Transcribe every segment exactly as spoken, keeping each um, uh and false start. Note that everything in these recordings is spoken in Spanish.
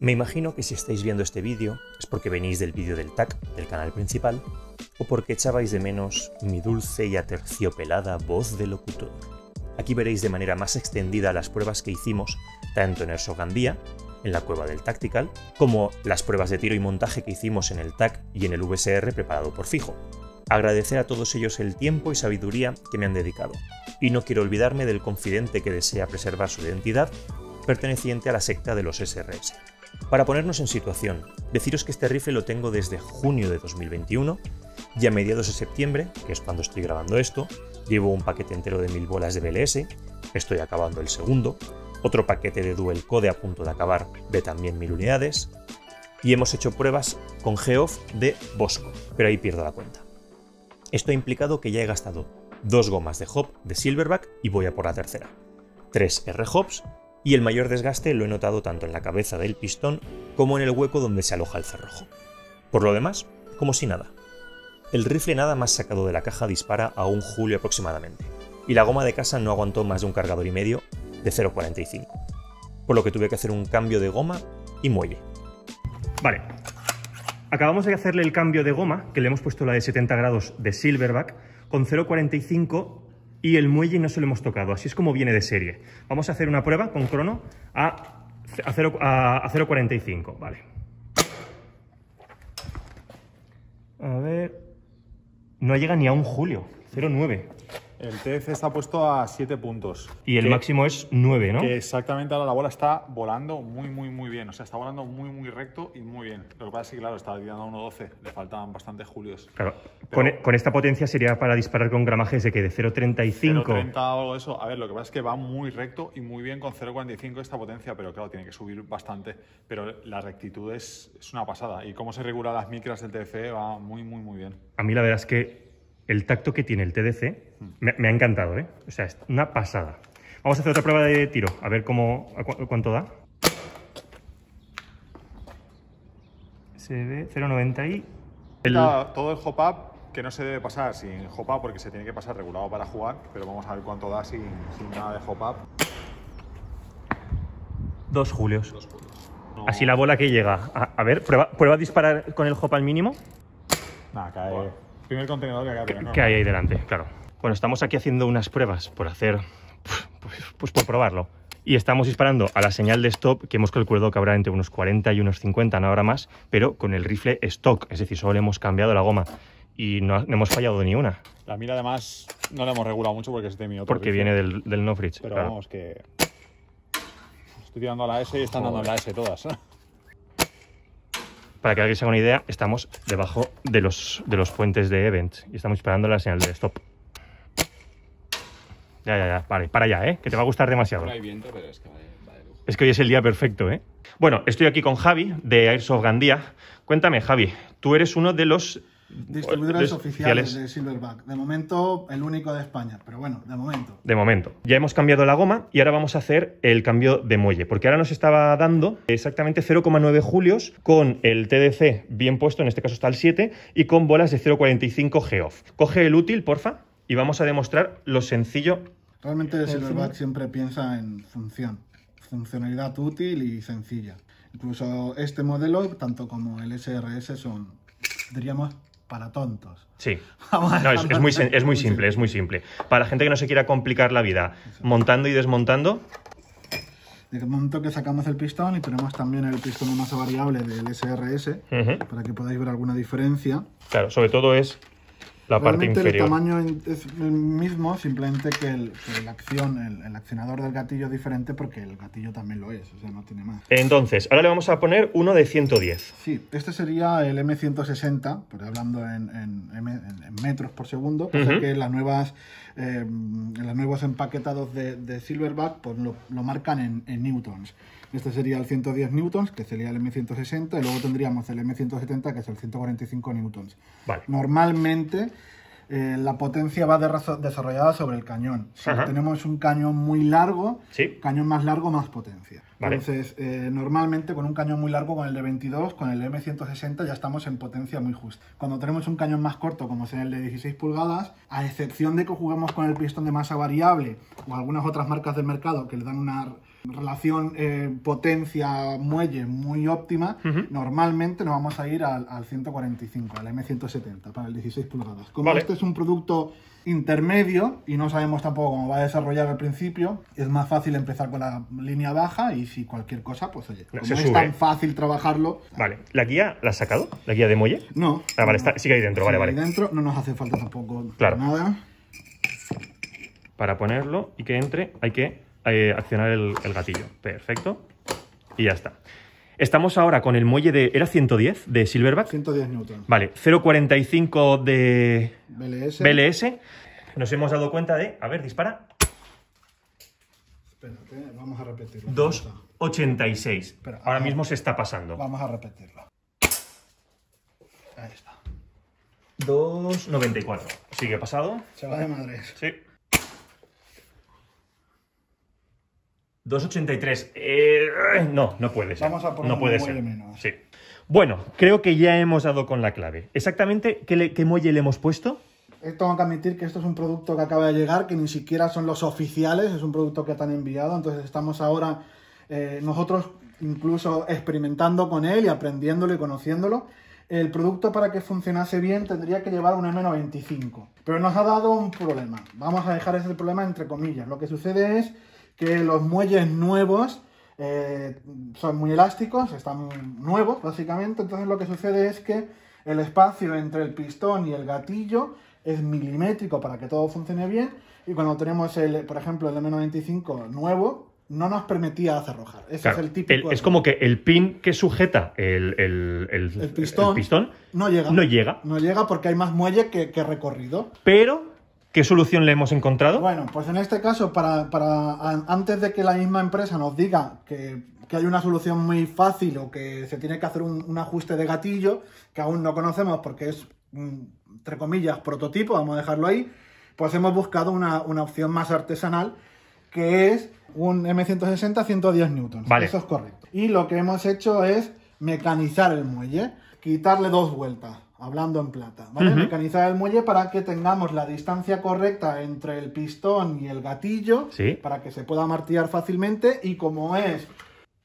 Me imagino que si estáis viendo este vídeo es porque venís del vídeo del T A C del canal principal o porque echabais de menos mi dulce y aterciopelada voz de locutor. Aquí veréis de manera más extendida las pruebas que hicimos tanto en Airsoft Gandía, en la cueva del Tactical, como las pruebas de tiro y montaje que hicimos en el T A C y en el V S R preparado por Fijo. Agradecer a todos ellos el tiempo y sabiduría que me han dedicado. Y no quiero olvidarme del confidente que desea preservar su identidad, perteneciente a la secta de los S R S. Para ponernos en situación, deciros que este rifle lo tengo desde junio de dos mil veintiuno y a mediados de septiembre, que es cuando estoy grabando esto, llevo un paquete entero de mil bolas de B L S, estoy acabando el segundo, otro paquete de Duel Code a punto de acabar de también mil unidades y hemos hecho pruebas con Geoff de Bosco, pero ahí pierdo la cuenta. Esto ha implicado que ya he gastado dos gomas de hop de Silverback y voy a por la tercera, tres R-Hops y el mayor desgaste lo he notado tanto en la cabeza del pistón como en el hueco donde se aloja el cerrojo. Por lo demás, como si nada. El rifle nada más sacado de la caja dispara a un julio aproximadamente y la goma de casa no aguantó más de un cargador y medio de cero coma cuarenta y cinco, por lo que tuve que hacer un cambio de goma y muelle. Vale. Acabamos de hacerle el cambio de goma, que le hemos puesto la de setenta grados de Silverback, con cero coma cuarenta y cinco y el muelle no se lo hemos tocado, así es como viene de serie. Vamos a hacer una prueba con crono a, a cero coma cuarenta y cinco, vale. A ver... No llega ni a un julio, cero coma nueve. El T F está puesto a siete puntos. Y el que, máximo es nueve, ¿no? Que exactamente, ahora la bola está volando muy, muy, muy bien. O sea, está volando muy, muy recto y muy bien. Lo que pasa es que, claro, estaba tirando a uno doce. Le faltaban bastantes julios. Claro. Pero, con, con esta potencia sería para disparar con gramajes de que de cero coma treinta y cinco. cero coma treinta o algo de eso. A ver, lo que pasa es que va muy recto y muy bien con cero coma cuarenta y cinco esta potencia. Pero, claro, tiene que subir bastante. Pero la rectitud es, es una pasada. Y cómo se regula las micras del T F va muy, muy, muy bien. A mí la verdad es que... el tacto que tiene el T D C me, me ha encantado, ¿eh? O sea, es una pasada. Vamos a hacer otra prueba de tiro, a ver cómo, a cu cuánto da. Se ve cero coma noventa y... El... Todo el hop-up que no se debe pasar sin hop-up porque se tiene que pasar regulado para jugar, pero vamos a ver cuánto da sin, sin nada de hop-up. Dos julios. Dos julios. No. Así la bola que llega. A, a ver, prueba, prueba a disparar con el hop al mínimo. Nada, cae... Bueno. Primer contenedor que, acá, no. que hay ahí delante, claro. Bueno, estamos aquí haciendo unas pruebas por hacer, pues, pues por probarlo. Y estamos disparando a la señal de stop que hemos calculado que habrá entre unos cuarenta y unos cincuenta, no habrá más, pero con el rifle stock, es decir, solo le hemos cambiado la goma y no, no hemos fallado ni una. La mira además no la hemos regulado mucho porque es de mi otro Porque rifle. Viene del, del NoFridge. Pero claro. Vamos, que estoy tirando a la S y están Joder. dando a la S todas, ¿eh? Para que alguien se haga una idea, estamos debajo de los, de los puentes de Evans y estamos disparando la señal de stop. Ya, ya, ya, vale, para allá, ¿eh? Que te va a gustar demasiado. No hay viento, pero es que vale, vale. Es que hoy es el día perfecto, ¿eh? Bueno, estoy aquí con Javi, de Airsoft Gandía. Cuéntame, Javi, tú eres uno de los... distribuidores oficiales de Silverback. De momento, el único de España, pero bueno, de momento. De momento. Ya hemos cambiado la goma y ahora vamos a hacer el cambio de muelle, porque ahora nos estaba dando exactamente cero coma nueve julios con el T D C bien puesto, en este caso está el siete, y con bolas de cero coma cuarenta y cinco Geoff. Coge el útil, porfa, y vamos a demostrar lo sencillo. Realmente Silverback siempre piensa en función, funcionalidad útil y sencilla. Incluso este modelo, tanto como el S R S, son, diríamos, para tontos. Sí. No, es, es, muy, es, muy es muy simple, es muy simple. Para la gente que no se quiera complicar la vida, montando y desmontando. Desde el momento que sacamos el pistón y tenemos también el pistón de masa variable del S R S, uh-huh. para que podáis ver alguna diferencia. Claro, sobre todo es la Realmente parte inferior. El tamaño es el mismo, simplemente que, el, que la acción, el, el accionador del gatillo es diferente porque el gatillo también lo es, o sea, no tiene más. Entonces, ahora le vamos a poner uno de ciento diez. Sí, este sería el M ciento sesenta, pero hablando en, en, en, en metros por segundo, uh-huh. pasa que las nuevas, eh, los nuevos empaquetados de, de Silverback pues lo, lo marcan en, en newtons. Este sería el ciento diez newtons, que sería el M ciento sesenta, y luego tendríamos el M ciento setenta, que es el ciento cuarenta y cinco newtons. Vale. Normalmente eh, la potencia va de desarrollada sobre el cañón. Si Ajá. tenemos un cañón muy largo, ¿Sí? cañón más largo, más potencia. Vale. Entonces, eh, normalmente con un cañón muy largo, con el de veintidós, con el M ciento sesenta, ya estamos en potencia muy justa. Cuando tenemos un cañón más corto, como es el de dieciséis pulgadas, a excepción de que juguemos con el pistón de masa variable o algunas otras marcas del mercado que le dan una... relación eh, potencia-muelle muy óptima, uh-huh. normalmente nos vamos a ir al, al ciento cuarenta y cinco, al eme ciento setenta, para el dieciséis pulgadas. Como vale. este es un producto intermedio y no sabemos tampoco cómo va a desarrollar al principio, es más fácil empezar con la línea baja y si cualquier cosa, pues oye, como no es tan fácil trabajarlo... Vale, ¿la guía la has sacado? ¿La guía de muelle? No. Ah, vale, no, está, sigue ahí dentro, sigue vale, ahí vale. dentro, no nos hace falta tampoco claro. nada. Para ponerlo y que entre hay que eh, accionar el, el gatillo. Perfecto. Y ya está. Estamos ahora con el muelle de... ¿Era ciento diez de Silverback? ciento diez newtons. Vale. cero coma cuarenta y cinco de... B L S. B L S. Nos hemos dado cuenta de... A ver, dispara. Espérate, vamos a repetirlo. dos coma ochenta y seis. Espera, ahora mismo se está pasando. Vamos a repetirlo. Ahí está. dos coma noventa y cuatro. Sigue pasado. Se va de madres. Sí. dos coma ochenta y tres. Eh, no, no puede ser. Vamos a poner no puede un muelle ser. menos. Sí. Bueno, creo que ya hemos dado con la clave. Exactamente, ¿qué, le, qué muelle le hemos puesto? Eh, tengo que admitir que esto es un producto que acaba de llegar, que ni siquiera son los oficiales, es un producto que te han enviado, entonces estamos ahora eh, nosotros incluso experimentando con él y aprendiéndolo y conociéndolo. El producto, para que funcionase bien, tendría que llevar un eme noventa y cinco, pero nos ha dado un problema. Vamos a dejar ese problema entre comillas. Lo que sucede es que los muelles nuevos eh, son muy elásticos, están nuevos básicamente, entonces lo que sucede es que el espacio entre el pistón y el gatillo es milimétrico para que todo funcione bien, y cuando tenemos, el, por ejemplo, el eme noventa y cinco nuevo, no nos permitía acerrojar. Ese claro, es el típico... El, es como que el pin que sujeta el, el, el, el, pistón, el pistón no llega. No llega. No llega porque hay más muelle que, que recorrido. Pero... ¿Qué solución le hemos encontrado? Bueno, pues en este caso, para, para antes de que la misma empresa nos diga que, que hay una solución muy fácil o que se tiene que hacer un, un ajuste de gatillo, que aún no conocemos porque es, entre comillas, prototipo, vamos a dejarlo ahí, pues hemos buscado una, una opción más artesanal, que es un eme ciento sesenta ciento diez newtons. Vale. Eso es correcto. Y lo que hemos hecho es mecanizar el muelle, quitarle dos vueltas. Hablando en plata, ¿vale? Uh-huh. Mecanizar el muelle para que tengamos la distancia correcta entre el pistón y el gatillo, ¿sí? Para que se pueda martillar fácilmente, y como es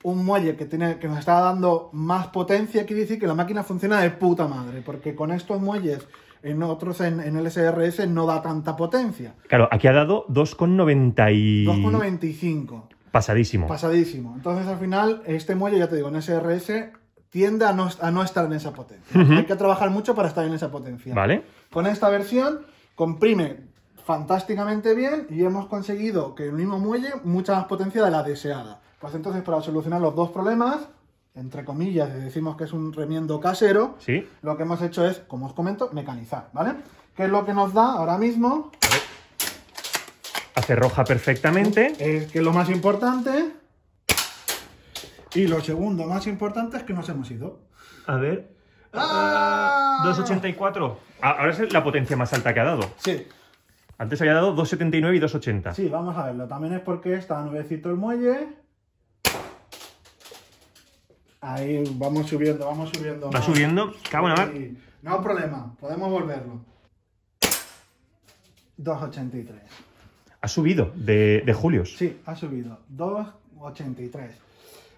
un muelle que, tiene, que nos está dando más potencia, quiere decir que la máquina funciona de puta madre, porque con estos muelles en otros, en, en el ese erre ese, no da tanta potencia. Claro, aquí ha dado dos coma noventa y... dos coma noventa y cinco. Pasadísimo. Pasadísimo. Entonces, al final, este muelle, ya te digo, en ese erre ese... tiende a no, a no estar en esa potencia. Uh-huh. Hay que trabajar mucho para estar en esa potencia. Vale. Con esta versión comprime fantásticamente bien y hemos conseguido que el mismo muelle mucha más potencia de la deseada. Pues entonces, para solucionar los dos problemas, entre comillas, decimos que es un remiendo casero, ¿sí? Lo que hemos hecho es, como os comento, mecanizar, ¿vale? ¿Qué es lo que nos da ahora mismo? A ver. Acerroja perfectamente. Es que es lo más importante... Y lo segundo más importante es que nos hemos ido. A ver... ¡Ah! dos coma ochenta y cuatro. Ahora es la potencia más alta que ha dado. Sí. Antes había dado dos coma setenta y nueve y dos coma ochenta. Sí, vamos a verlo. También es porque está nuevecito el muelle. Ahí vamos subiendo, vamos subiendo. Va más. subiendo. Cago en la mar. No hay problema. Podemos volverlo. dos coma ochenta y tres. Ha subido de, de julios. Sí, ha subido. dos coma ochenta y tres.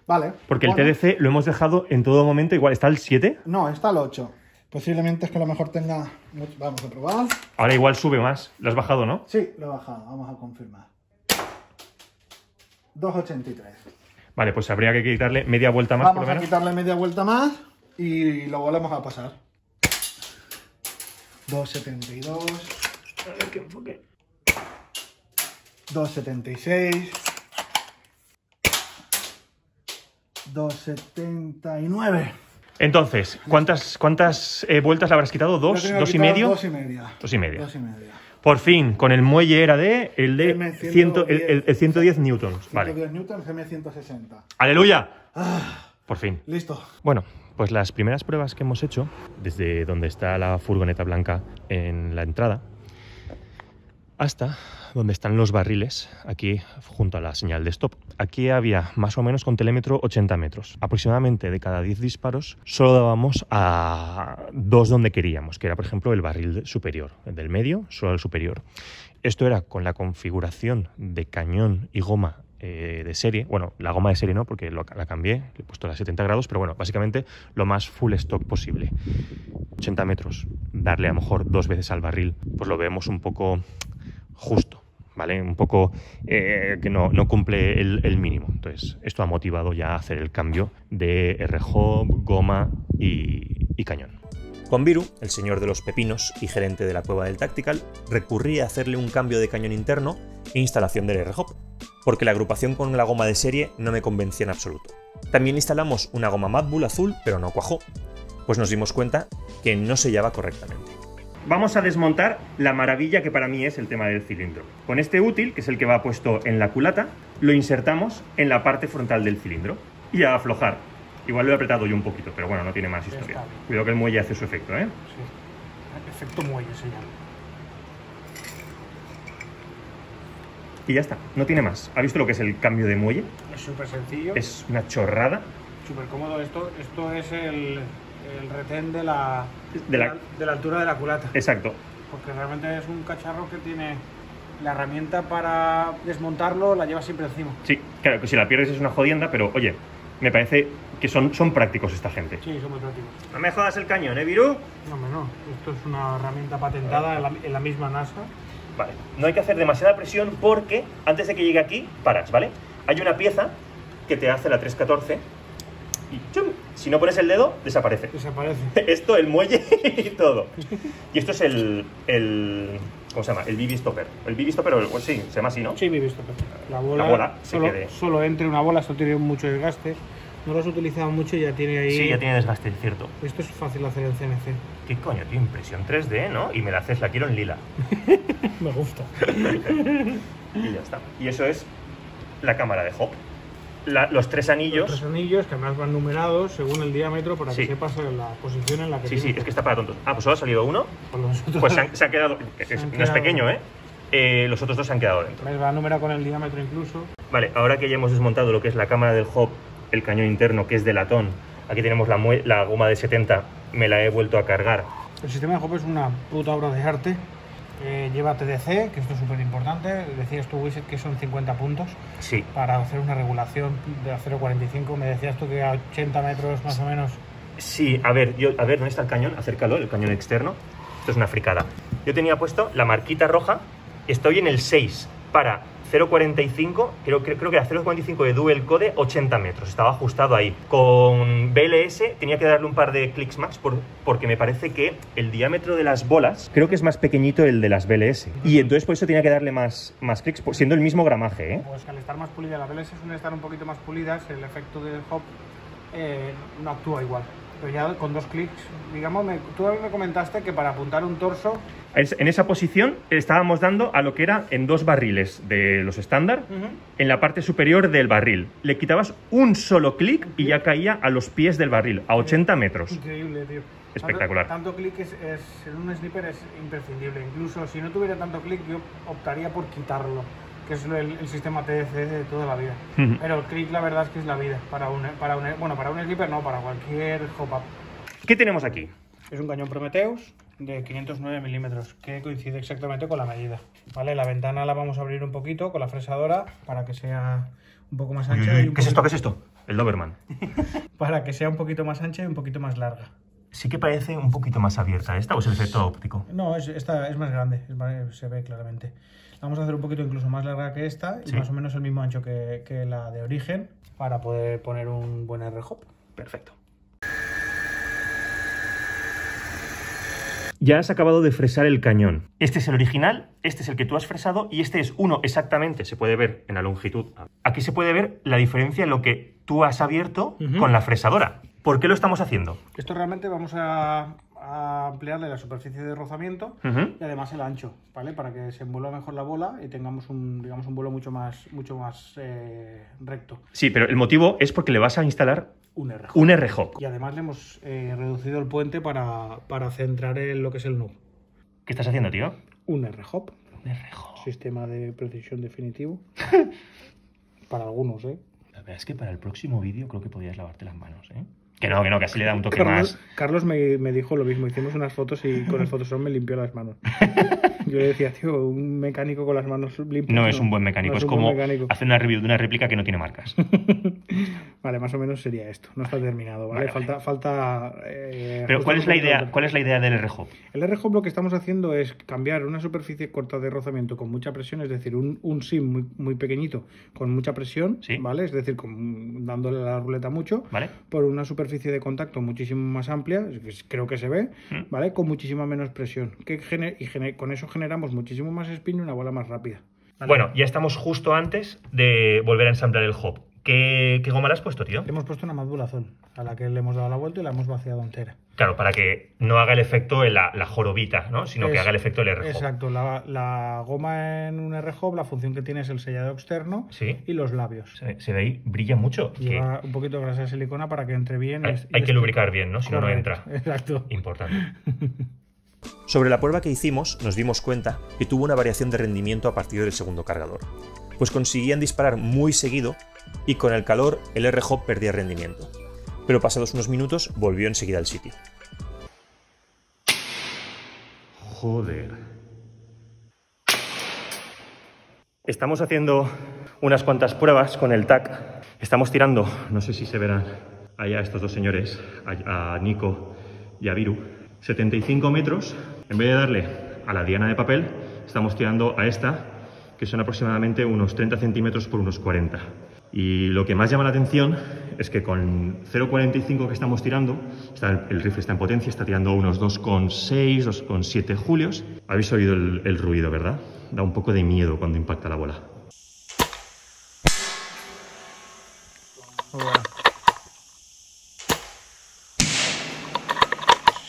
Vale. Porque bueno, el te de ce lo hemos dejado en todo momento igual. ¿Está al siete? No, está al ocho. Posiblemente es que a lo mejor tenga... Vamos a probar. Ahora igual sube más. ¿Lo has bajado, no? Sí, lo he bajado. Vamos a confirmar. dos coma ochenta y tres. Vale, pues habría que quitarle media vuelta más. Vamos por a menos. quitarle media vuelta más y lo volvemos a pasar. dos coma setenta y dos. A ver qué enfoque. dos coma setenta y seis. dos coma setenta y nueve. Entonces, ¿cuántas, cuántas eh, vueltas le habrás quitado? ¿Dos? ¿Dos y medio? Dos y media. Dos y media. Dos y media. Por fin, con el muelle era de... El de ciento diez, el, el, el ciento diez newtons. Vale. ciento diez newtons, eme ciento sesenta. ¡Aleluya! Ah, por fin. Listo. Bueno, pues las primeras pruebas que hemos hecho, desde donde está la furgoneta blanca en la entrada, hasta donde están los barriles, aquí junto a la señal de stop. Aquí había más o menos con telémetro ochenta metros. Aproximadamente de cada diez disparos solo dábamos a dos donde queríamos, que era por ejemplo el barril superior, el del medio, solo el superior. Esto era con la configuración de cañón y goma eh, de serie. Bueno, la goma de serie no, porque lo, la cambié, le he puesto las setenta grados, pero bueno, básicamente lo más full stock posible. ochenta metros, darle a lo mejor dos veces al barril, pues lo vemos un poco justo, ¿vale? Un poco eh, que no, no cumple el, el mínimo. Entonces, esto ha motivado ya a hacer el cambio de R-Hop, goma y, y cañón. Con Viru, el señor de los pepinos y gerente de la cueva del Tactical, recurrí a hacerle un cambio de cañón interno e instalación del R-Hop, porque la agrupación con la goma de serie no me convencía en absoluto. También instalamos una goma Madbull azul, pero no cuajó, pues nos dimos cuenta que no sellaba correctamente. Vamos a desmontar la maravilla que para mí es el tema del cilindro. Con este útil, que es el que va puesto en la culata, lo insertamos en la parte frontal del cilindro y a aflojar. Igual lo he apretado yo un poquito, pero bueno, no tiene más historia. Cuidado que el muelle hace su efecto, ¿eh? Sí, efecto muelle se llama. Y ya está, no tiene más. ¿Ha visto lo que es el cambio de muelle? Es súper sencillo. Es una chorrada. Súper cómodo. Esto, esto es el... el retén de la, de, la... de la altura de la culata. Exacto. Porque realmente es un cacharro que tiene la herramienta para desmontarlo, la lleva siempre encima. Sí, claro, que si la pierdes es una jodienda, pero oye, me parece que son, son prácticos esta gente. Sí, son muy prácticos. No me jodas el cañón, ¿eh, Viru? No, no, esto es una herramienta patentada en la, en la misma NASA. Vale, no hay que hacer demasiada presión porque antes de que llegue aquí, paras, ¿vale? Hay una pieza que te hace la tres catorce y ¡chum! Si no pones el dedo, desaparece. Desaparece. Esto, el muelle y todo. Y esto es el... el ¿cómo se llama? El B B-stopper. El B B-stopper, o el, sí, se llama así, ¿no? Sí, B B-stopper. La bola, la bola se solo, quede. Solo entre una bola, esto tiene mucho desgaste. No lo has utilizado mucho y ya tiene ahí... Sí, ya tiene desgaste, es cierto. Esto es fácil hacer en C N C. ¿Qué coño, tío? Impresión tres D, ¿no? Y me la haces, la quiero en lila. Me gusta. Y ya está. Y eso es la cámara de Hop. La, los tres anillos. Los tres anillos que además van numerados según el diámetro para que sí sepas la posición en la que... Sí, sí, que... es que está para tontos. Ah, pues solo ha salido uno. Pues, pues se, han, se han quedado... Se han no quedado... es pequeño, ¿eh? ¿eh? Los otros dos se han quedado dentro. Va numerado con el diámetro incluso. Vale, ahora que ya hemos desmontado lo que es la cámara del Hop, el cañón interno que es de latón, aquí tenemos la, la goma de setenta, me la he vuelto a cargar. El sistema de Hop es una puta obra de arte. Eh, lleva T D C, que esto es súper importante. Decías tú, Wiset, que son cincuenta puntos. Sí. Para hacer una regulación de la cero cuarenta y cinco. Me decías tú que a ochenta metros más o menos. Sí, a ver, yo, a ver, ¿dónde está el cañón? Acércalo, el cañón externo. Esto es una fricada. Yo tenía puesto la marquita roja. Estoy en el seis para cero cuarenta y cinco. Creo, creo, creo que era cero cuarenta y cinco de Duel Code, ochenta metros. Estaba ajustado ahí. Con B L S tenía que darle un par de clics más por, porque me parece que el diámetro de las bolas creo que es más pequeñito el de las B L S. Y entonces por eso tenía que darle más, más clics, siendo el mismo gramaje, ¿eh? Pues que al estar más pulida, la B L S suele estar un poquito más pulida, el efecto del Hop eh, no actúa igual. Pero ya con dos clics, digamos, me, tú a mí me comentaste que para apuntar un torso... En esa posición estábamos dando a lo que era en dos barriles de los estándar, uh-huh, en la parte superior del barril. Le quitabas un solo clic y ya caía a los pies del barril, a ochenta metros. Increíble, tío. Espectacular. Tanto, tanto clic es, es, en un sniper es imprescindible. Incluso si no tuviera tanto clic, yo optaría por quitarlo, que es el, el sistema T D C de toda la vida. Uh-huh. Pero el clic, la verdad es que es la vida. Para un, para un, bueno, para un sniper no, para cualquier hop-up. ¿Qué tenemos aquí? Es un cañón Prometheus de quinientos nueve milímetros, que coincide exactamente con la medida. Vale, la ventana la vamos a abrir un poquito con la fresadora para que sea un poco más ancha. Uy, uy, uy. ¿Qué es esto? ¿Qué es esto? El Doberman. Para que sea un poquito más ancha y un poquito más larga. Sí que parece un poquito más abierta esta, ¿o es el efecto óptico? No, es, esta es más grande, es más, se ve claramente. La vamos a hacer un poquito incluso más larga que esta, sí, y más o menos el mismo ancho que, que la de origen, para poder poner un buen R-Hop. Perfecto. Ya has acabado de fresar el cañón. Este es el original, este es el que tú has fresado y este es uno exactamente, se puede ver en la longitud. Aquí se puede ver la diferencia en lo que tú has abierto, uh-huh, con la fresadora. ¿Por qué lo estamos haciendo? Esto realmente vamos a, a ampliarle la superficie de rozamiento, uh-huh, y además el ancho, ¿vale? Para que se envuelva mejor la bola y tengamos un, digamos, un vuelo mucho más, mucho más eh, recto. Sí, pero el motivo es porque le vas a instalar un R-Hop. Un R-Hop. Y además le hemos eh, reducido el puente para, para centrar en lo que es el nub. ¿Qué estás haciendo, tío? Un R-Hop. Un R-Hop. Sistema de precisión definitivo. Para algunos, ¿eh? La verdad es que para el próximo vídeo creo que podrías lavarte las manos, ¿eh? Que no, que no, que así le da un toque Carlos, más. Carlos me, me dijo lo mismo. Hicimos unas fotos y con el Photoshop me limpió las manos. Yo le decía, tío, un mecánico con las manos limpias. No, no es un buen mecánico. No es, es como mecánico. Hacer una review de una réplica que no tiene marcas. Vale, más o menos sería esto. No está terminado, ¿vale? Vale, falta... Vale. falta eh, Pero ¿cuál es, la idea, ¿cuál es la idea del R-Hop? El R-Hop lo que estamos haciendo es cambiar una superficie corta de rozamiento con mucha presión, es decir, un, un sim muy, muy pequeñito con mucha presión, ¿sí? ¿Vale? Es decir, con, dándole la ruleta mucho, ¿vale? Por una superficie superficie de contacto muchísimo más amplia, creo que se ve, ¿vale? Con muchísima menos presión. Que gener y gener con eso generamos muchísimo más spin y una bola más rápida. ¿Vale? Bueno, ya estamos justo antes de volver a ensamblar el hop. ¿Qué, qué goma le has puesto, tío? Le hemos puesto una Madbull azul, a la que le hemos dado la vuelta y la hemos vaciado entera. Claro, para que no haga el efecto la, la jorobita, ¿no? Sino es, que haga el efecto el R-Hop. Exacto. La, la goma en un R-Hop, la función que tiene es el sellado externo, ¿sí? Y los labios. Se, se ve ahí, brilla mucho. Lleva que... un poquito de grasa de silicona para que entre bien. Hay, es, hay que lubricar bien, ¿no? Si no, no entra. Exacto. Importante. Sobre la prueba que hicimos, nos dimos cuenta que tuvo una variación de rendimiento a partir del segundo cargador. Pues conseguían disparar muy seguido, y con el calor el R-Hop perdía rendimiento, pero pasados unos minutos volvió enseguida al sitio. Joder. Estamos haciendo unas cuantas pruebas con el T A C. Estamos tirando, no sé si se verán allá estos dos señores, a Nico y a Viru, setenta y cinco metros. En vez de darle a la diana de papel, estamos tirando a esta, que son aproximadamente unos treinta centímetros por unos cuarenta. Y lo que más llama la atención es que con cero coma cuarenta y cinco que estamos tirando, está, el rifle está en potencia, está tirando unos dos coma seis, dos coma siete julios. Habéis oído el, el ruido, ¿verdad? Da un poco de miedo cuando impacta la bola.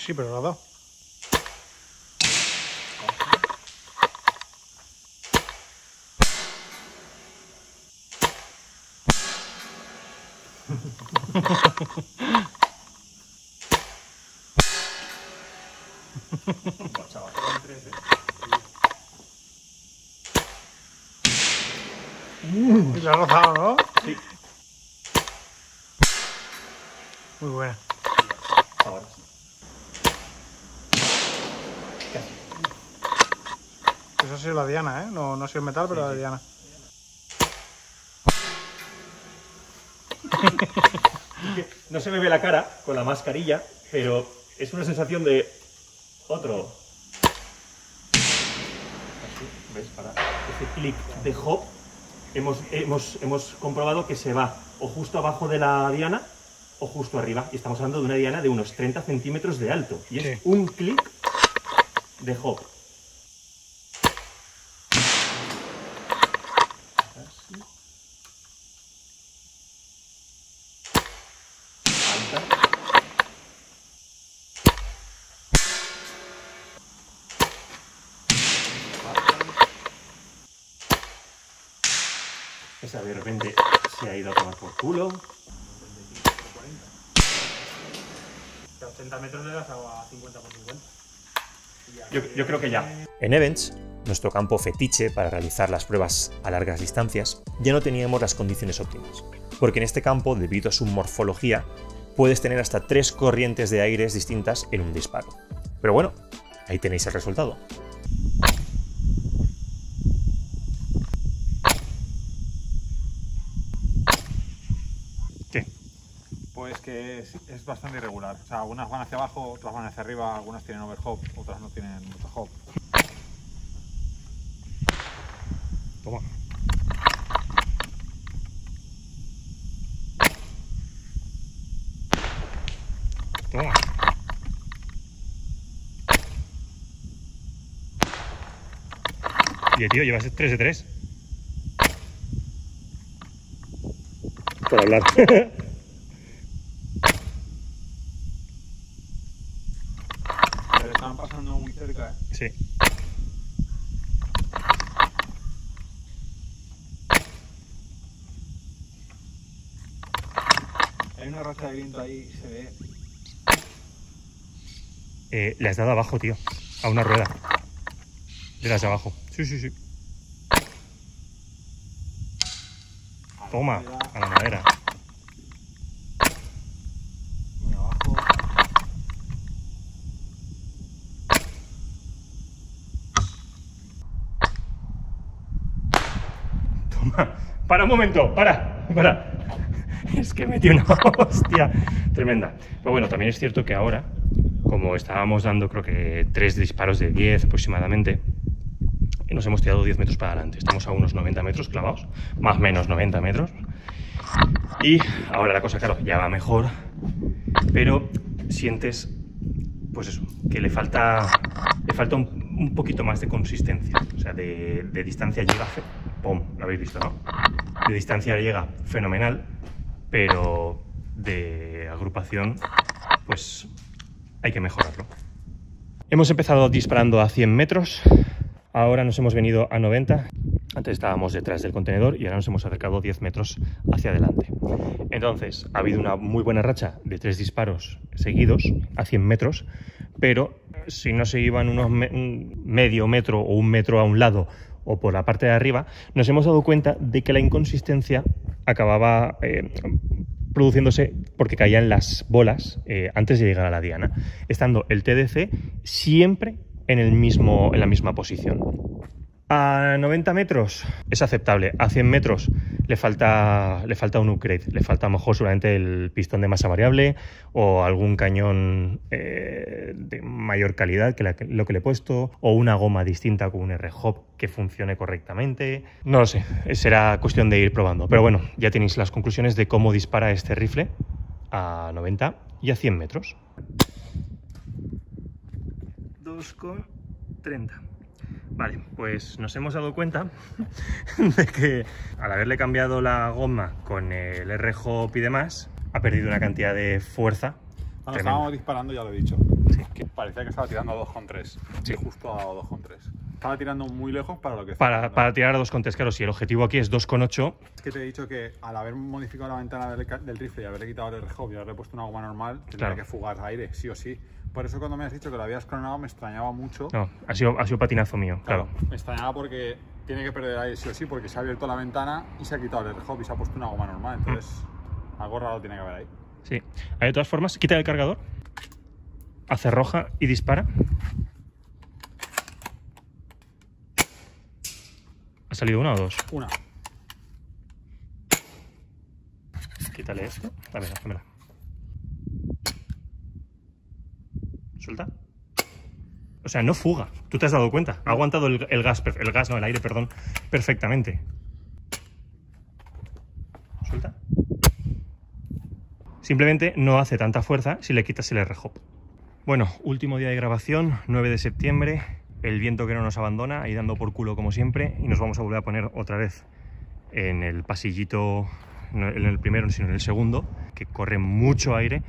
Sí, pero lo ha dado. uh, ¿Lo has rozado, no? Sí. Muy buena. Ahora sí. Eso ha sido la diana, ¿eh? No, no ha sido el metal, pero sí, la sí. diana. No se me ve la cara con la mascarilla, pero es una sensación de otro. ¿Ves? Para este clic de hop hemos, hemos, hemos comprobado que se va o justo abajo de la diana o justo arriba. Y estamos hablando de una diana de unos treinta centímetros de alto. Y es sí. un clic de hop. Esa de repente se ha ido a tomar por culo. ochenta metros le das a cincuenta por cincuenta. Yo, yo creo que ya. En Evans, nuestro campo fetiche para realizar las pruebas a largas distancias, ya no teníamos las condiciones óptimas. Porque en este campo, debido a su morfología, puedes tener hasta tres corrientes de aires distintas en un disparo. Pero bueno, ahí tenéis el resultado. Pues que es, es bastante irregular. O sea, algunas van hacia abajo, otras van hacia arriba, algunas tienen overhop, otras no tienen mucho hop. Toma. Toma. Oye, tío, llevas tres de tres. Por hablar. Sí. Hay una racha de viento ahí, se ve. Eh, le has dado abajo, tío. A una rueda. De las de abajo. Sí, sí, sí. Toma, a la madera. Toma. Para un momento, para, para. Es que metí una hostia tremenda. Pero bueno, también es cierto que ahora, como estábamos dando creo que tres disparos de diez aproximadamente, nos hemos tirado diez metros para adelante. Estamos a unos noventa metros clavados, más o menos noventa metros. Y ahora la cosa, claro, ya va mejor, pero sientes, pues eso, que le falta, le falta un, un poquito más de consistencia. O sea, de, de distancia llega, ¡pum!, lo habéis visto, ¿no? De distancia llega fenomenal, pero de agrupación, pues hay que mejorarlo. Hemos empezado disparando a cien metros, ahora nos hemos venido a noventa. Antes estábamos detrás del contenedor y ahora nos hemos acercado diez metros hacia adelante. Entonces, ha habido una muy buena racha de tres disparos seguidos a cien metros, pero si no se iban unos me un medio metro o un metro a un lado o por la parte de arriba, nos hemos dado cuenta de que la inconsistencia acababa eh, produciéndose porque caían las bolas eh, antes de llegar a la diana, estando el T D C siempre en, el mismo, en la misma posición. A noventa metros es aceptable, a cien metros le falta, le falta un upgrade, le falta a lo mejor seguramente el pistón de masa variable o algún cañón eh, de mayor calidad que la, lo que le he puesto, o una goma distinta con un R-Hop que funcione correctamente. No lo sé, será cuestión de ir probando. Pero bueno, ya tenéis las conclusiones de cómo dispara este rifle a noventa y a cien metros. dos con treinta. Vale, pues nos hemos dado cuenta de que al haberle cambiado la goma con el R-Hop y demás, ha perdido una cantidad de fuerza. Cuando estábamos disparando, ya lo he dicho, sí, que parecía que estaba tirando a dos con tres, sí, justo a dos con tres. Estaba tirando muy lejos para lo que estaba Para, para tirar a dos con tres, claro, si el objetivo aquí es dos con ocho... Es que te he dicho que al haber modificado la ventana del, del rifle y haberle quitado el R-Hop y haberle puesto una goma normal, tendría claro. que fugar aire, sí o sí. Por eso cuando me has dicho que lo habías clonado me extrañaba mucho. No, ha sido, ha sido patinazo mío, claro, claro. Me extrañaba porque tiene que perder aire sí o sí, porque se ha abierto la ventana y se ha quitado el R-Hop y se ha puesto una goma normal. Entonces, mm. algo raro tiene que haber ahí. Sí. De todas formas, quita el cargador, hace roja y dispara. ¿Ha salido una o dos? Una. Quítale esto. A ver, dámela. Suelta. O sea, no fuga. Tú te has dado cuenta. Ha aguantado el, el gas, el gas, no, el aire, perdón, perfectamente. Suelta. Simplemente no hace tanta fuerza si le quitas el R-Hop. Bueno, último día de grabación, nueve de septiembre. El viento que no nos abandona, ahí dando por culo como siempre, y nos vamos a volver a poner otra vez en el pasillito, no en el primero, sino en el segundo, que corre mucho aire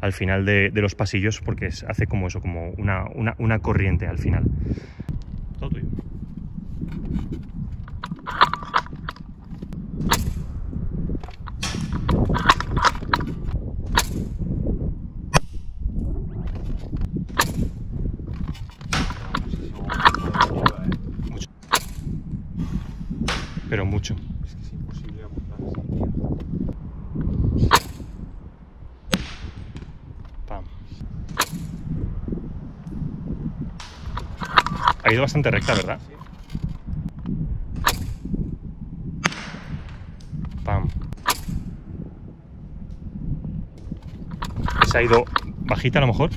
al final de, de los pasillos, porque es, hace como eso, como una, una, una corriente al final. Todo tuyo. Pero mucho. Es que es imposible apuntar esa mierda. Pam. Ha ido bastante recta, ¿verdad? Sí. Pam. Se ha ido bajita a lo mejor.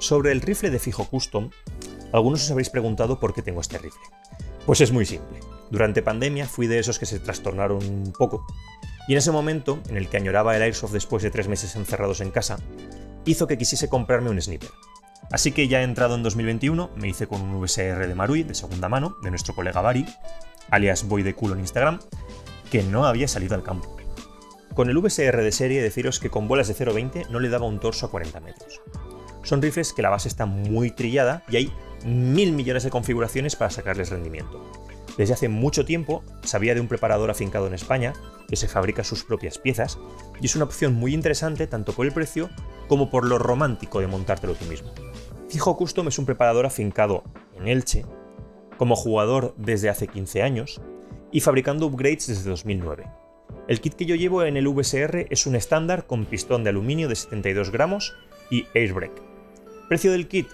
Sobre el rifle de Fijo Custom, algunos os habréis preguntado por qué tengo este rifle. Pues es muy simple. Durante pandemia fui de esos que se trastornaron un poco, y en ese momento, en el que añoraba el Airsoft después de tres meses encerrados en casa, hizo que quisiese comprarme un sniper. Así que ya entrado en dos mil veintiuno, me hice con un V S R de Marui, de segunda mano, de nuestro colega Bari, alias Boy de culo en Instagram, que no había salido al campo. Con el V S R de serie, deciros que con bolas de cero veinte no le daba un torso a cuarenta metros. Son rifles que la base está muy trillada y hay mil millones de configuraciones para sacarles rendimiento. Desde hace mucho tiempo sabía de un preparador afincado en España que se fabrica sus propias piezas y es una opción muy interesante tanto por el precio como por lo romántico de montártelo tú mismo. Fijo Custom es un preparador afincado en Elche, como jugador desde hace quince años y fabricando upgrades desde dos mil nueve. El kit que yo llevo en el V S R es un estándar con pistón de aluminio de setenta y dos gramos y airbrake. Precio del kit,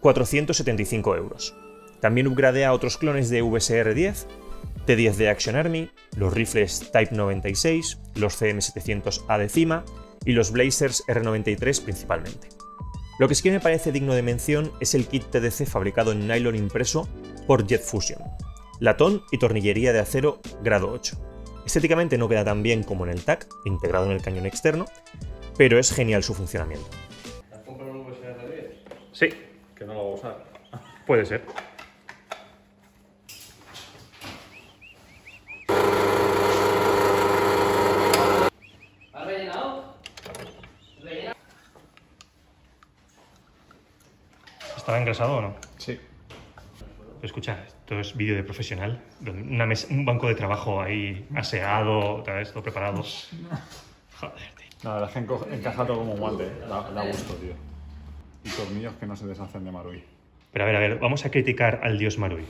cuatrocientos setenta y cinco euros. También upgradea otros clones de V S R diez, T diez de Action Army, los rifles Type noventa y seis, los C M setecientos A de Cima y los Blazers R noventa y tres principalmente. Lo que sí que me parece digno de mención es el kit T D C fabricado en nylon impreso por Jet Fusion, latón y tornillería de acero grado ocho. Estéticamente no queda tan bien como en el T A C, integrado en el cañón externo, pero es genial su funcionamiento. ¿Has comprado un V S R diez? Sí. Que no lo voy a usar. Puede ser. ¿Has rellenado? ¿Rellenado? ¿Estará engrasado o no? Sí. Escucha, esto es vídeo de profesional, una mesa, un banco de trabajo ahí aseado, tal vez, todo preparado. Joder, tío. La verdad es que encaja todo como un guante, ¿eh? Da, da gusto, tío. Y tornillos que no se deshacen de Marui. Pero a ver, a ver, vamos a criticar al dios Marui.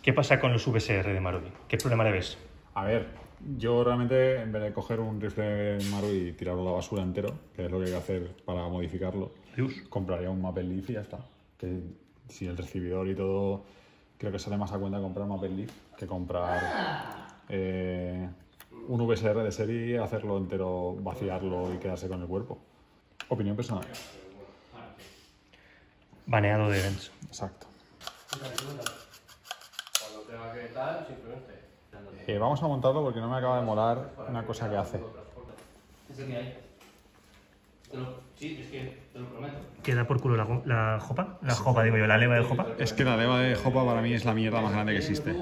¿Qué pasa con los V S R de Marui? ¿Qué problema le ves? A ver, yo realmente, en vez de coger un rifle Marui y tirarlo a la basura entero, que es lo que hay que hacer para modificarlo, Dios. Compraría un Maple Leaf y ya está. Que... Si sí, el recibidor y todo, creo que sale más a cuenta comprar Maple Leaf que comprar eh, un V S R de serie, hacerlo entero, vaciarlo y quedarse con el cuerpo. Opinión personal. Baneado de Evans. Exacto. Eh, vamos a montarlo porque no me acaba de molar una cosa que hace. Sí, es que te lo prometo. ¿Queda por culo la, la jopa? La sí. jopa, digo yo, la leva de jopa. Es que la leva de jopa para mí es la mierda más grande que existe.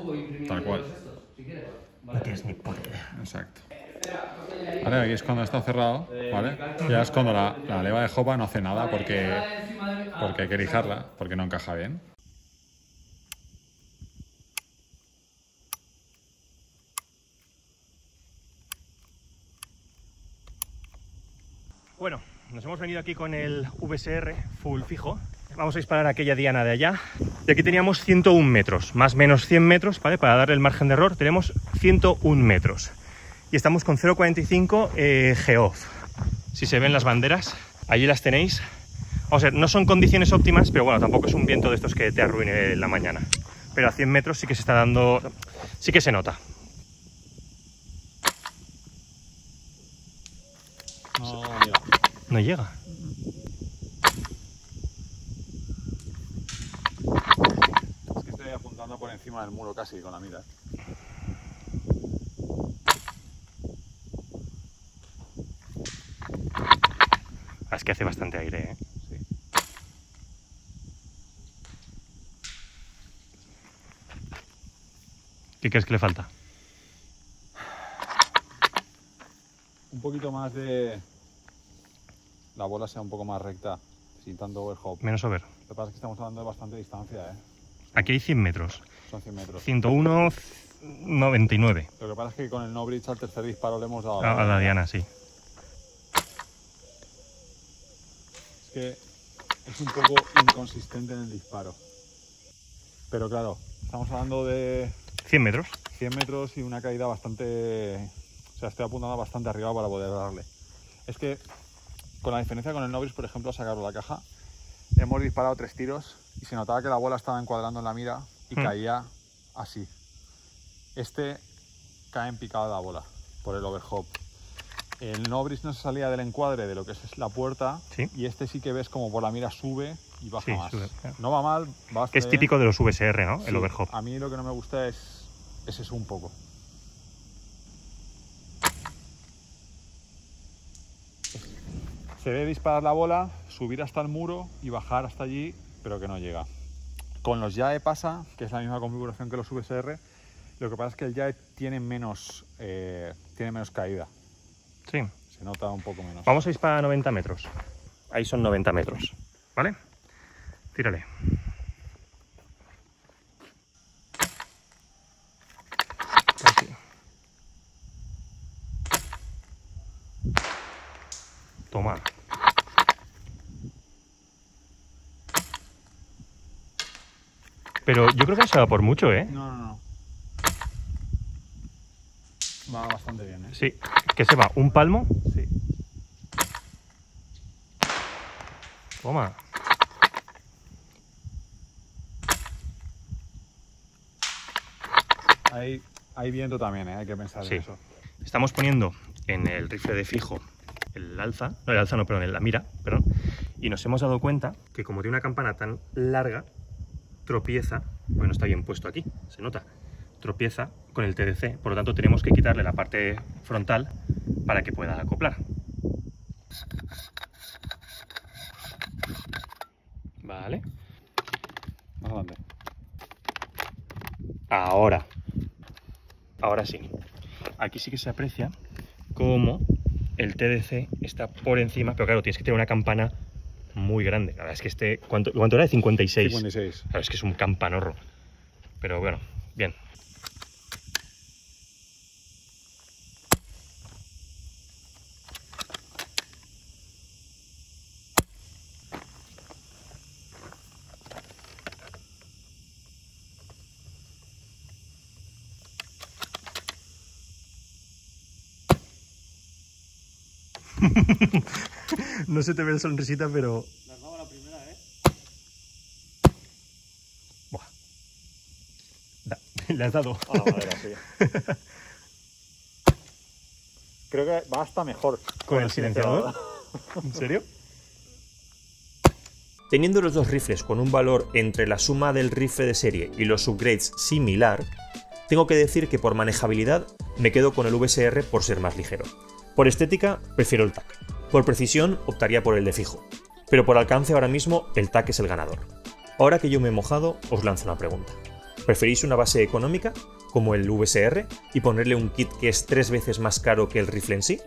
Tal cual. No tienes ni puta idea. Exacto. Vale, aquí es cuando está cerrado, ¿vale? Ya es cuando la, la leva de jopa no hace nada porque, porque hay que lijarla, porque no encaja bien. Bueno. Nos hemos venido aquí con el V S R full fijo. Vamos a disparar aquella diana de allá. De aquí teníamos ciento un metros, más o menos cien metros, ¿vale? Para darle el margen de error tenemos ciento un metros. Y estamos con cero coma cuarenta y cinco eh, Geoff. Si se ven las banderas, allí las tenéis. O sea, no son condiciones óptimas, pero bueno, tampoco es un viento de estos que te arruine la mañana. Pero a cien metros sí que se está dando... sí que se nota. No llega. Es que estoy apuntando por encima del muro casi con la mira. Es que hace bastante aire, ¿eh? Sí. ¿Qué crees que le falta? Un poquito más de... la bola sea un poco más recta, sin tanto overhop. Menos over. Lo que pasa es que estamos hablando de bastante distancia, ¿eh? Aquí hay cien metros. Son cien metros. ciento uno, noventa y nueve. Lo que pasa es que con el Nobris al tercer disparo le hemos dado... A, a la diana, sí. Es que es un poco inconsistente en el disparo. Pero claro, estamos hablando de... cien metros. cien metros y una caída bastante... O sea, estoy apuntando bastante arriba para poder darle. Es que... con la diferencia con el Nobris, por ejemplo, sacarlo de la caja, hemos disparado tres tiros y se notaba que la bola estaba encuadrando en la mira y mm. caía así. Este cae en picada la bola por el overhop. El Nobris no se salía del encuadre de lo que es la puerta, ¿sí? Y este sí que ves como por la mira sube y baja, sí, más. Sube, claro. No va mal, va que es bien. Típico de los V S R, ¿no? Sí, el overhop. A mí lo que no me gusta es, es eso un poco. Se ve disparar la bola, subir hasta el muro y bajar hasta allí, pero que no llega. Con los YAE pasa, que es la misma configuración que los V S R, lo que pasa es que el YAE tiene menos, eh, tiene menos caída. Sí. Se nota un poco menos. Vamos a disparar a noventa metros. Ahí son noventa metros, ¿vale? Tírale. Toma. Pero yo creo que no se va por mucho, ¿eh? No, no, no. Va bastante bien, ¿eh? Sí, que se va un palmo. Sí. Toma. Hay, hay viento también, ¿eh? Hay que pensar sí. en eso. Estamos poniendo en el rifle de fijo el alza, no el alza, no, perdón, la mira, perdón, y nos hemos dado cuenta que como tiene una campana tan larga, tropieza, bueno, está bien puesto aquí, se nota, tropieza con el T D C, por lo tanto tenemos que quitarle la parte frontal para que pueda acoplar. Vale. Más grande. Ahora. Ahora sí. Aquí sí que se aprecia cómo el T D C está por encima, pero claro, tienes que tener una campana muy grande. La verdad es que este... ¿Cuánto, cuánto era? De cincuenta y seis. cincuenta y seis. Claro, es que es un campanorro. Pero bueno, bien. No se te ve la sonrisita, pero... La acaba la primera, ¿eh? Buah. Da, le has dado. Ah, madre, sí. Creo que va hasta mejor. ¿Con, con el silenciador? silenciador. ¿En serio? Teniendo los dos rifles con un valor entre la suma del rifle de serie y los upgrades similar, tengo que decir que por manejabilidad me quedo con el V S R por ser más ligero. Por estética, prefiero el T A C. Por precisión, optaría por el de fijo. Pero por alcance ahora mismo, el T A C es el ganador. Ahora que yo me he mojado, os lanzo una pregunta. ¿Preferís una base económica, como el V S R, y ponerle un kit que es tres veces más caro que el rifle en sí?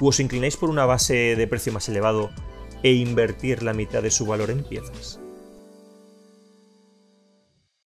¿O os inclináis por una base de precio más elevado e invertir la mitad de su valor en piezas?